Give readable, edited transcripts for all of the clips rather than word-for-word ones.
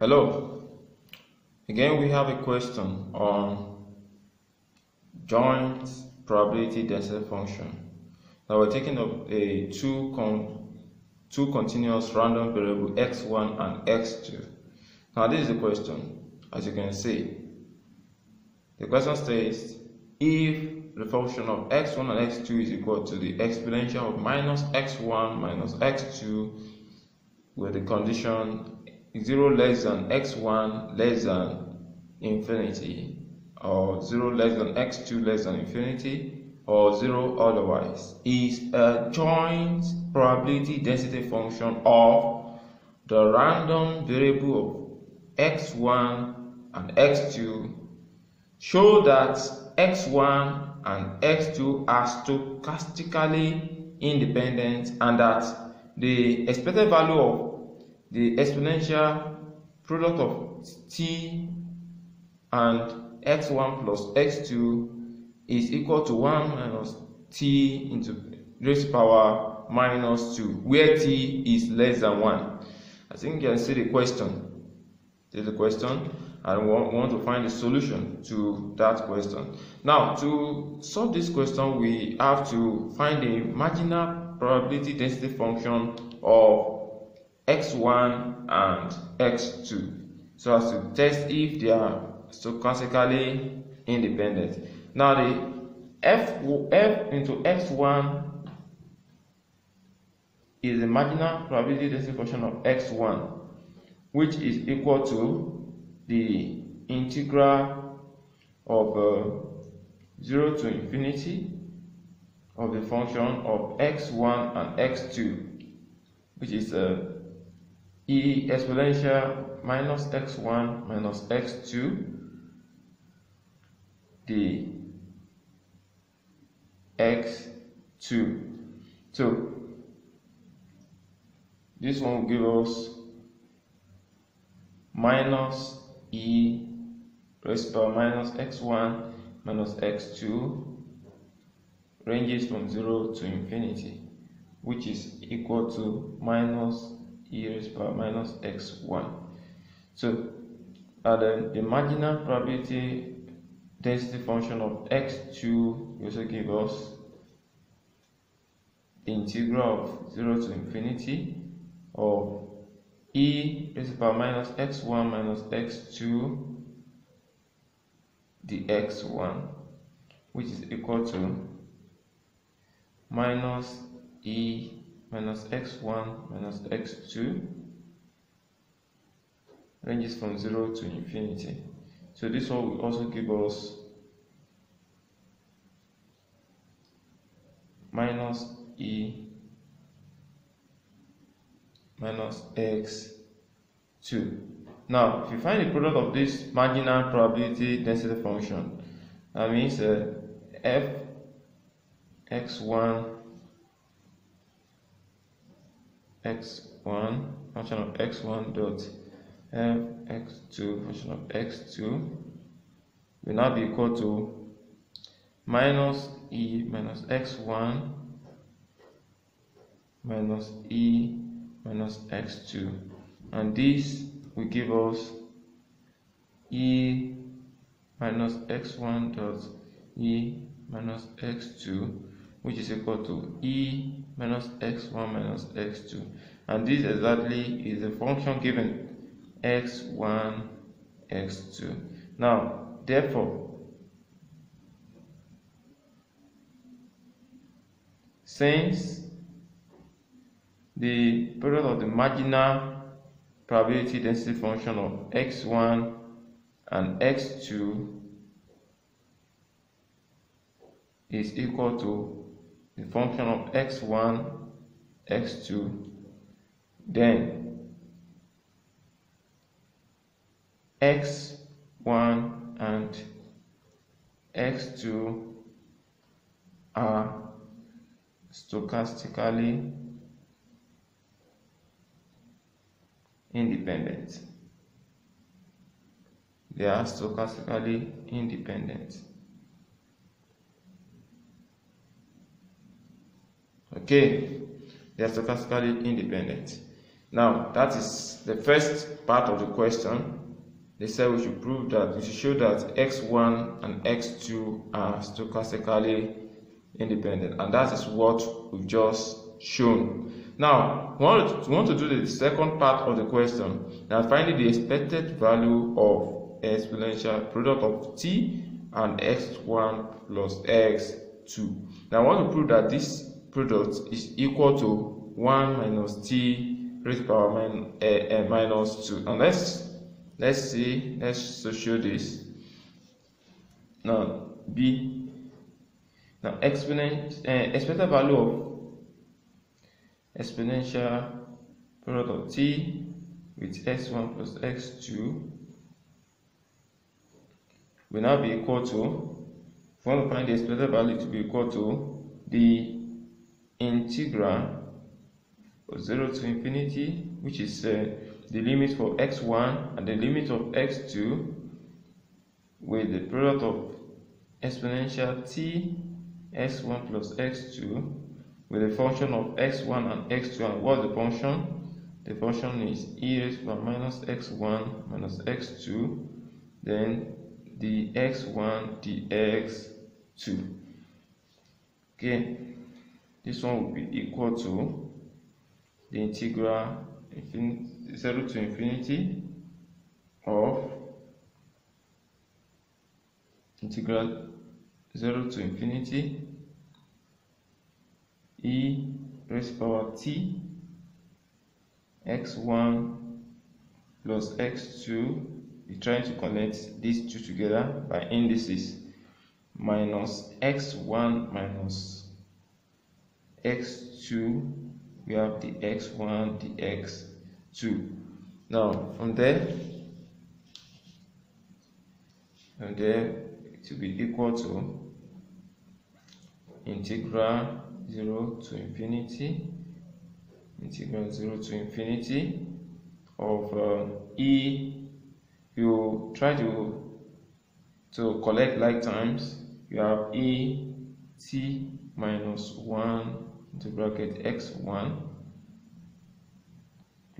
Hello, again we have a question on joint probability density function. Now we're taking up a two continuous random variable x1 and x2. Now this is the question, as you can see. The question states, if the function of x1 and x2 is equal to the exponential of minus x1 minus x2 with the condition 0 less than x1 less than infinity, or 0 less than x2 less than infinity, or 0 otherwise, is a joint probability density function of the random variable of x1 and x2, show that x1 and x2 are stochastically independent and that the expected value of the exponential product of t and x1 plus x2 is equal to 1 minus t into raised to power minus 2, where t is less than 1. I think you can see the question. This is the question, and we want to find the solution to that question. Now, to solve this question, we have to find the marginal probability density function of x1 and x2 so as to test if they are stochastically independent. Now the f into x1 is the marginal probability density function of x1, which is equal to the integral of 0 to infinity of the function of x1 and x2, which is e exponential minus x1 minus x2 dx2. So this one will give us minus e raised to power minus x1 minus x2 ranges from 0 to infinity, which is equal to minus e raised to power minus x1. So then the marginal probability density function of x2 also gives us the integral of 0 to infinity of e raised to power minus x1 minus x2 dx1, which is equal to minus e minus x1 minus x2 ranges from 0 to infinity. So this one will also give us minus e minus x2. Now if you find the product of this marginal probability density function, that means f x1 function of x1 dot f x2 function of x2 will now be equal to minus e minus x1 minus e minus x2, and this will give us e minus x1 dot e minus x2, which is equal to e minus x1 minus x2, and this exactly is the function given x1 x2. Now therefore, since the product of the marginal probability density function of x1 and x2 is equal to the function of x1, x2, then x1 and x2 are stochastically independent. they are stochastically independent. Okay, they are stochastically independent. Now, that is the first part of the question. They said we should prove that, we should show that x1 and x2 are stochastically independent, and that is what we've just shown. Now, we want to do the second part of the question, that finding the expected value of exponential product of t and x1 plus x2. Now, I want to prove that this product is equal to 1 minus t raised to the power minus 2. And let's show this. Now, expected value of exponential product of t with x1 plus x2 will now be equal to, if we want to find the expected value to be equal to the integral of 0 to infinity, which is the limit for x1 and the limit of x2 with the product of exponential t x1 plus x2 with the function of x1 and x2. And what's the function? The function is e raised to the power minus x1 minus x2, then the x1 dx2. Okay, this one will be equal to the integral 0 to infinity of 0 to infinity e raised to the power t x1 plus x2, we're trying to connect these two together by indices, minus x1 minus x2, we have the x1 dx2. Now from there it will be equal to integral 0 to infinity of e. You try to collect like times, you have e t minus 1 into bracket x1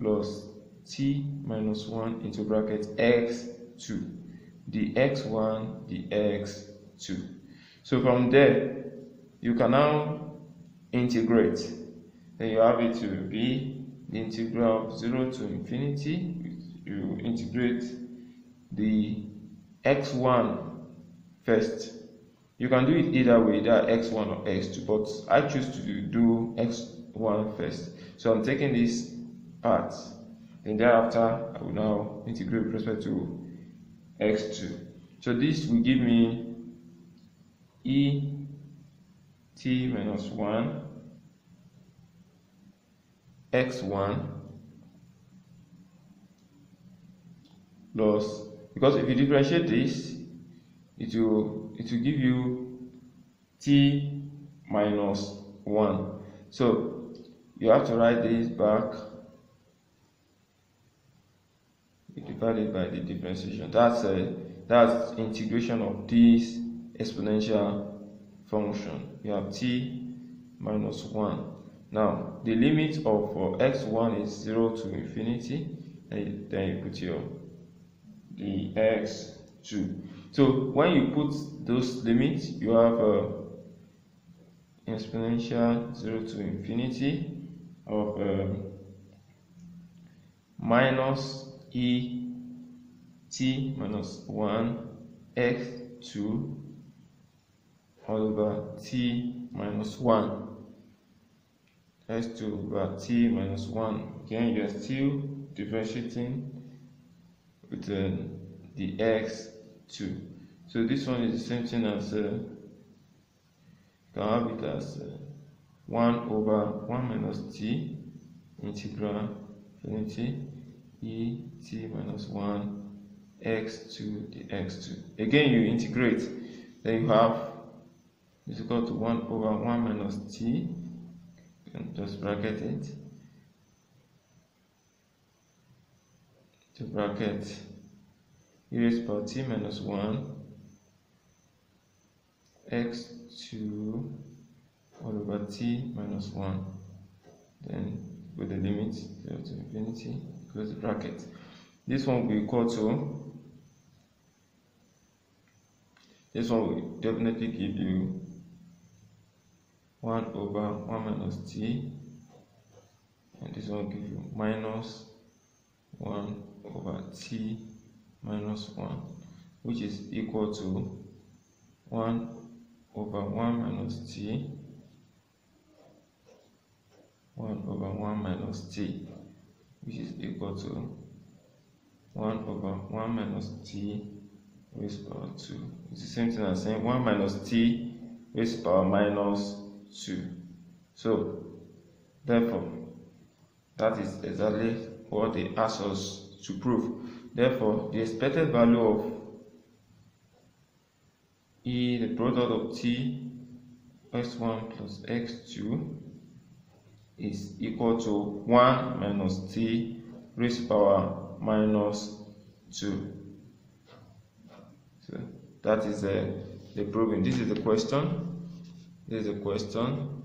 plus t minus 1 into bracket x2, the x1 the x2. So from there you can now integrate, then you have it to be the integral of 0 to infinity. You integrate the x1 first. You can do it either way, either x1 or x2, but I choose to do x1 first. So I'm taking this part, and thereafter I will now integrate with respect to x2. So this will give me e t minus 1 x1 plus, because if you differentiate this, it will give you t minus 1. So you have to write this back, you divide it by the differentiation. That's integration of this exponential function. You have t minus 1. Now the limit of x1 is 0 to infinity, and then you put your the x2. So when you put those limits, you have exponential 0 to infinity of minus e t minus 1 x2 over t minus 1 x2 over t minus 1. Again, you are still differentiating with the x2. So this one is the same thing as you can have it as 1 over 1 minus t integral infinity e t minus 1 x2 the x2. Again, you integrate, then you have is equal to 1 over 1 minus t, you can just bracket it, to bracket e raised power t minus 1 x2 all over t minus 1, then with the limit 0 to infinity, close the bracket. This one will be equal to, this one will definitely give you 1 over 1 minus t, and this one will give you minus 1 over t minus 1, which is equal to 1 over 1 minus t, 1 over 1 minus t, which is equal to 1 over 1 minus t raised to power 2. It's the same thing as saying 1 minus t raised to power minus 2. So therefore, that is exactly what they asked us to prove. Therefore, the expected value of e, the product of t x1 plus x2, is equal to 1 minus t raised to power minus 2. So that is the problem. This is the question.